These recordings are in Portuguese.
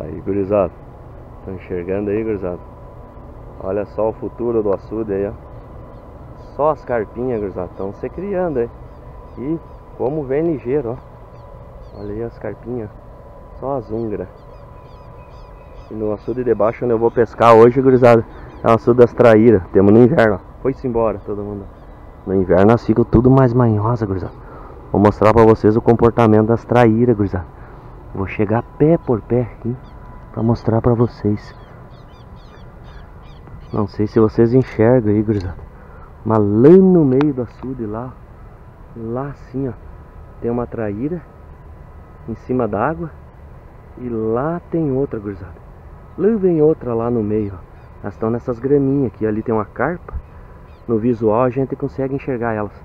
Aí, gurizada, estão enxergando aí, gurizada? Olha só o futuro do açude aí, ó. Só as carpinhas, gurizada, estão se criando aí. E como vem ligeiro, ó. Olha aí as carpinhas, só as húngaras. E no açude de baixo onde eu vou pescar hoje, gurizada, é o açude das traíras. Temos no inverno, ó. Foi-se embora todo mundo. No inverno as ficam tudo mais manhosa, gurizada. Vou mostrar pra vocês o comportamento das traíras, gurizada. Vou chegar pé por pé aqui pra mostrar pra vocês. Não sei se vocês enxergam aí, gurizada. Mas lá no meio do açude, lá assim, ó, tem uma traíra em cima d'água. E lá tem outra, gurizada. Lá vem outra lá no meio, ó. Elas estão nessas graminhas aqui. Ali tem uma carpa. No visual a gente consegue enxergar elas.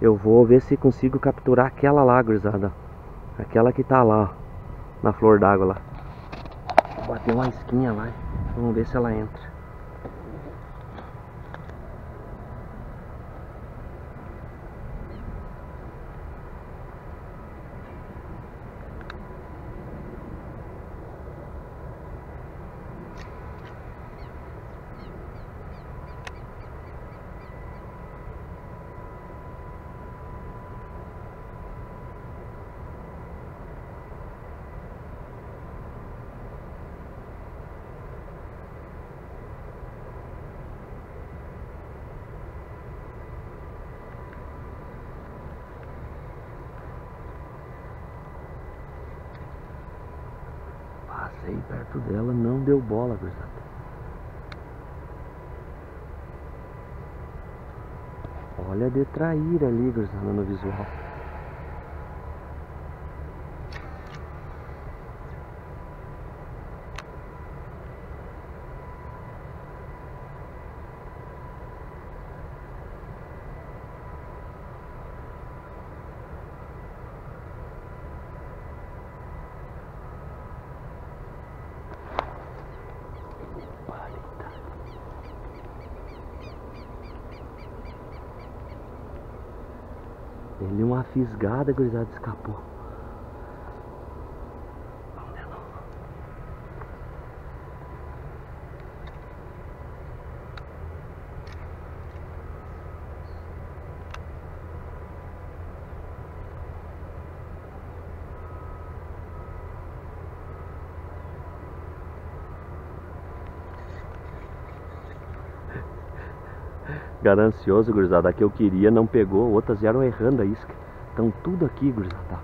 Eu vou ver se consigo capturar aquela lá, gurizada. Aquela que tá lá, ó. Na flor d'água lá. Bateu uma isquinha lá. Vamos ver se ela entra. Passei perto dela, não deu bola, gurizada. Olha a de traíra ali, gurizada, no visual. Ele uma fisgada, gurizada, escapou. Ganancioso, gurizada, a que eu queria não pegou, outras vieram errando a isca. Estão tudo aqui, gurizada.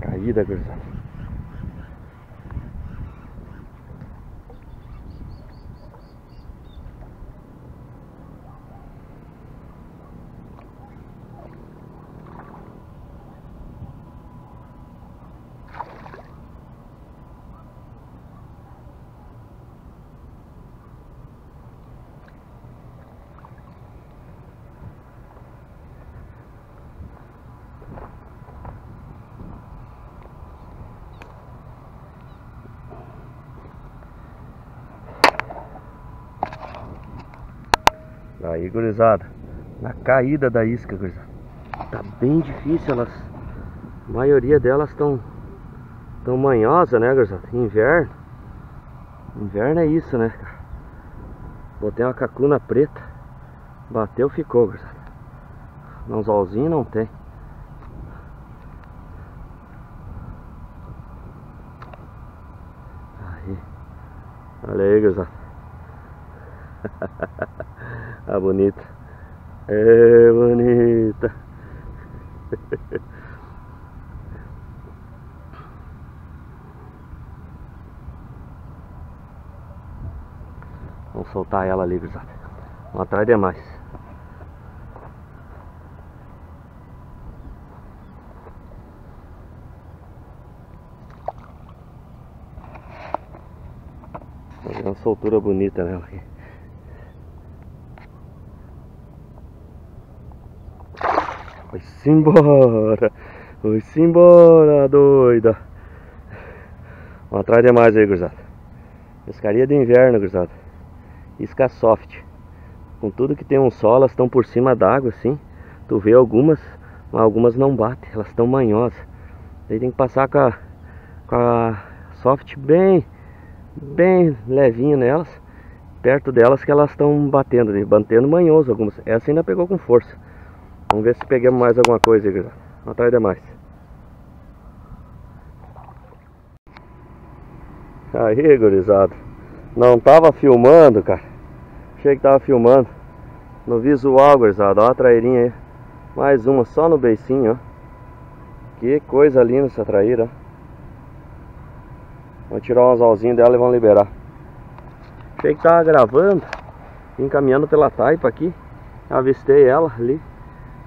Caída, gurizada. Aí, gurizada, na caída da isca, gurizada, tá bem difícil. Elas, a maioria delas tão manhosa, né, gurizada? Inverno é isso, né, cara? Botei uma cacuna preta, bateu, ficou, gurizada. Anzolzinho não tem. Aí, olha aí, gurizada. Ah, bonita. É bonita. Vamos soltar ela ali, gurizada. Vamos atrás demais. É uma soltura bonita, né? Vai-se embora! Vai-se embora, doida! Vamos atrás demais aí, gurizada. Pescaria de inverno, gurizada. Isca soft. Com tudo que tem um sol, elas estão por cima d'água, assim. Tu vê algumas, mas algumas não batem. Elas estão manhosas. Daí tem que passar com a soft bem levinho nelas, perto delas, que elas estão batendo manhoso algumas. Essa ainda pegou com força. Vamos ver se pegamos mais alguma coisa aí, galera. Não atrás demais. Aí, gurizada, não tava filmando, cara. Achei que tava filmando no visual, gurizada. Ó a trairinha aí, mais uma só no beicinho, ó. Que coisa linda essa traíra, ó. Vamos tirar umas alzinhas dela e vamos liberar. Achei que tava gravando, vim caminhando pela taipa aqui, avistei ela ali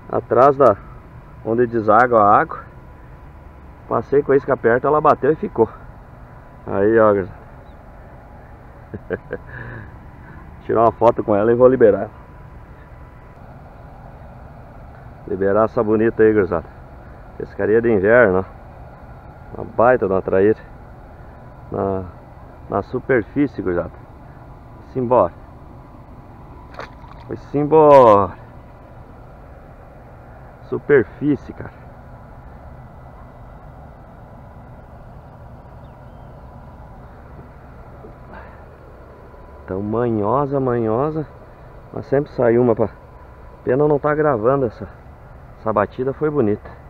atrás da onde deságua a água. Passei com a isca perto, ela bateu e ficou. Aí, ó, tirar uma foto com ela e vou liberar. Liberar essa bonita aí, gurizada. Pescaria de inverno, ó. Uma baita de uma traíra. Na superfície, gurizada. Vai-se embora. Vai-se embora. Superfície, cara. Então, manhosa. Mas sempre saiu uma pra... Pena não tá gravando essa. Essa batida foi bonita.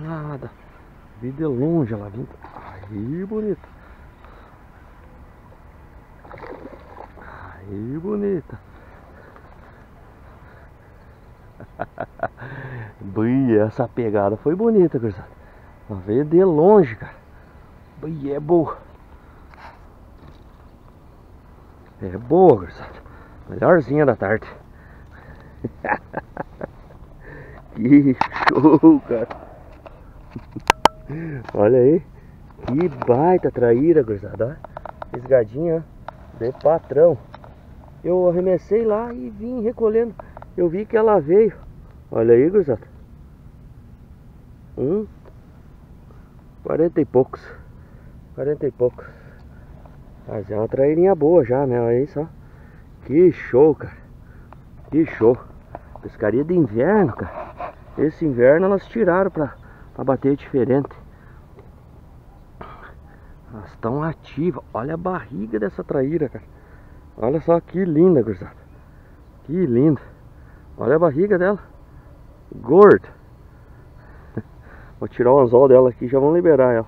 Nada, vi de longe ela vindo. Aí, bonita. Aí, bonita. Bia, essa pegada foi bonita, gurizada. Ela veio de longe, cara. Bia, é boa. É boa, gurizada. Melhorzinha da tarde. Que show, cara. Olha aí, que baita traíra, gurizada. Fisgadinha de patrão. Eu arremessei lá e vim recolhendo. Eu vi que ela veio. Olha aí, gurizada. 40 e poucos. Mas é uma traírinha boa já, né? Olha aí só. Que show, cara. Que show. Pescaria de inverno, cara. Esse inverno elas tiraram pra bater diferente. Elas estão ativas. Olha a barriga dessa traíra, cara. Olha só que linda, gurizada. Que linda. Olha a barriga dela. Gorda. Vou tirar o anzol dela aqui e já vão liberar ela.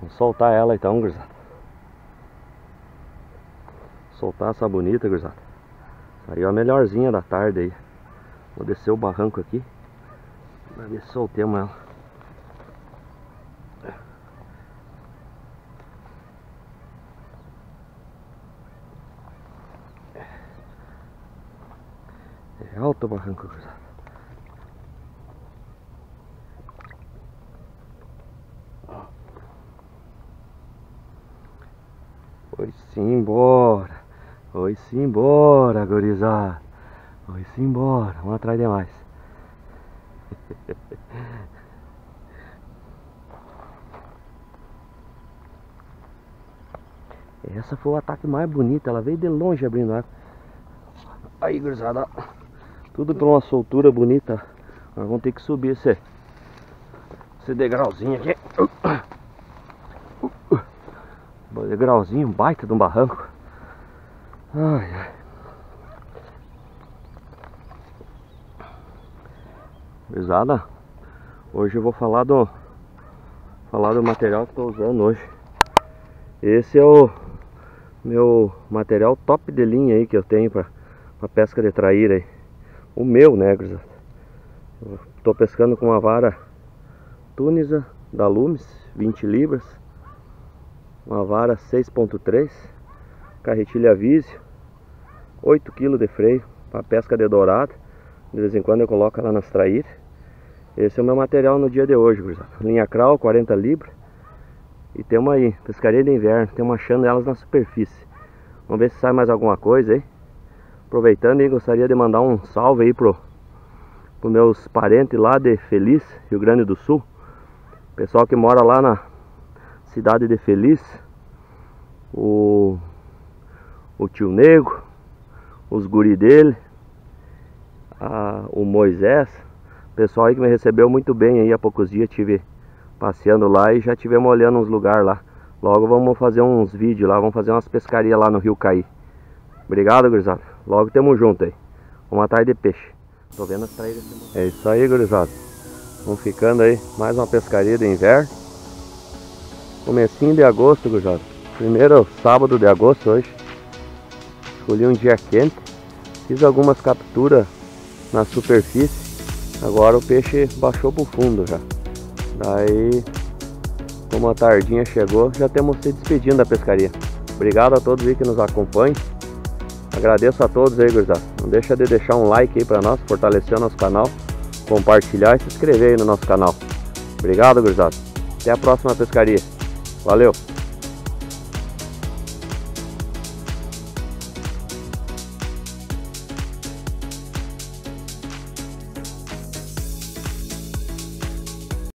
Vou soltar ela então, gurizada. Soltar essa bonita, gurizada. Aí é a melhorzinha da tarde aí. Vou descer o barranco aqui pra ver se soltemos ela. É alto o barranco, gurizada. Foi-se embora, gurizada. Foi-se embora, vamos atrás demais. Essa foi o ataque mais bonito, ela veio de longe abrindo água. Aí, gurizada, tudo por uma soltura bonita. Nós vamos ter que subir esse degrauzinho aqui. Degrauzinho, baita de um barranco. Ai, ai. Pesada. Hoje eu vou falar do material que estou usando hoje. Esse é o meu material top de linha aí que eu tenho para pesca de traíra aí. O meu, né, gurizada? Eu tô pescando com uma vara túnisa da Lumes, 20 libras. Uma vara 6.3, carretilha Visio, 8 kg de freio para pesca de dourado. De vez em quando eu coloco ela nas traíras. Esse é o meu material no dia de hoje, gurizada. Linha Cral, 40 libras. E temos aí, pescaria de inverno, temos achando elas na superfície. Vamos ver se sai mais alguma coisa aí. Aproveitando aí, gostaria de mandar um salve aí pro meus parentes lá de Feliz, Rio Grande do Sul. Pessoal que mora lá na cidade de Feliz, o tio Nego, os guri dele, o Moisés, pessoal aí que me recebeu muito bem aí. Há poucos dias tive passeando lá e já tivemos olhando uns lugares lá. Logo vamos fazer uns vídeos lá, vamos fazer umas pescarias lá no Rio Caí. Obrigado, gurizada, logo tamo junto aí. Vamos atrás de peixe. Tô vendo as traíras. É isso aí, gurizada, vamos ficando aí, mais uma pescaria de inverno. Comecinho de agosto, gurizada. Primeiro sábado de agosto hoje. Escolhi um dia quente. Fiz algumas capturas na superfície. Agora o peixe baixou pro fundo já. Daí, como a tardinha chegou, já temos se despedindo da pescaria. Obrigado a todos aí que nos acompanham. Agradeço a todos aí, gurizada. Não deixa de deixar um like aí pra nós, fortalecer o nosso canal, compartilhar e se inscrever aí no nosso canal. Obrigado, gurizada. Até a próxima pescaria. Valeu!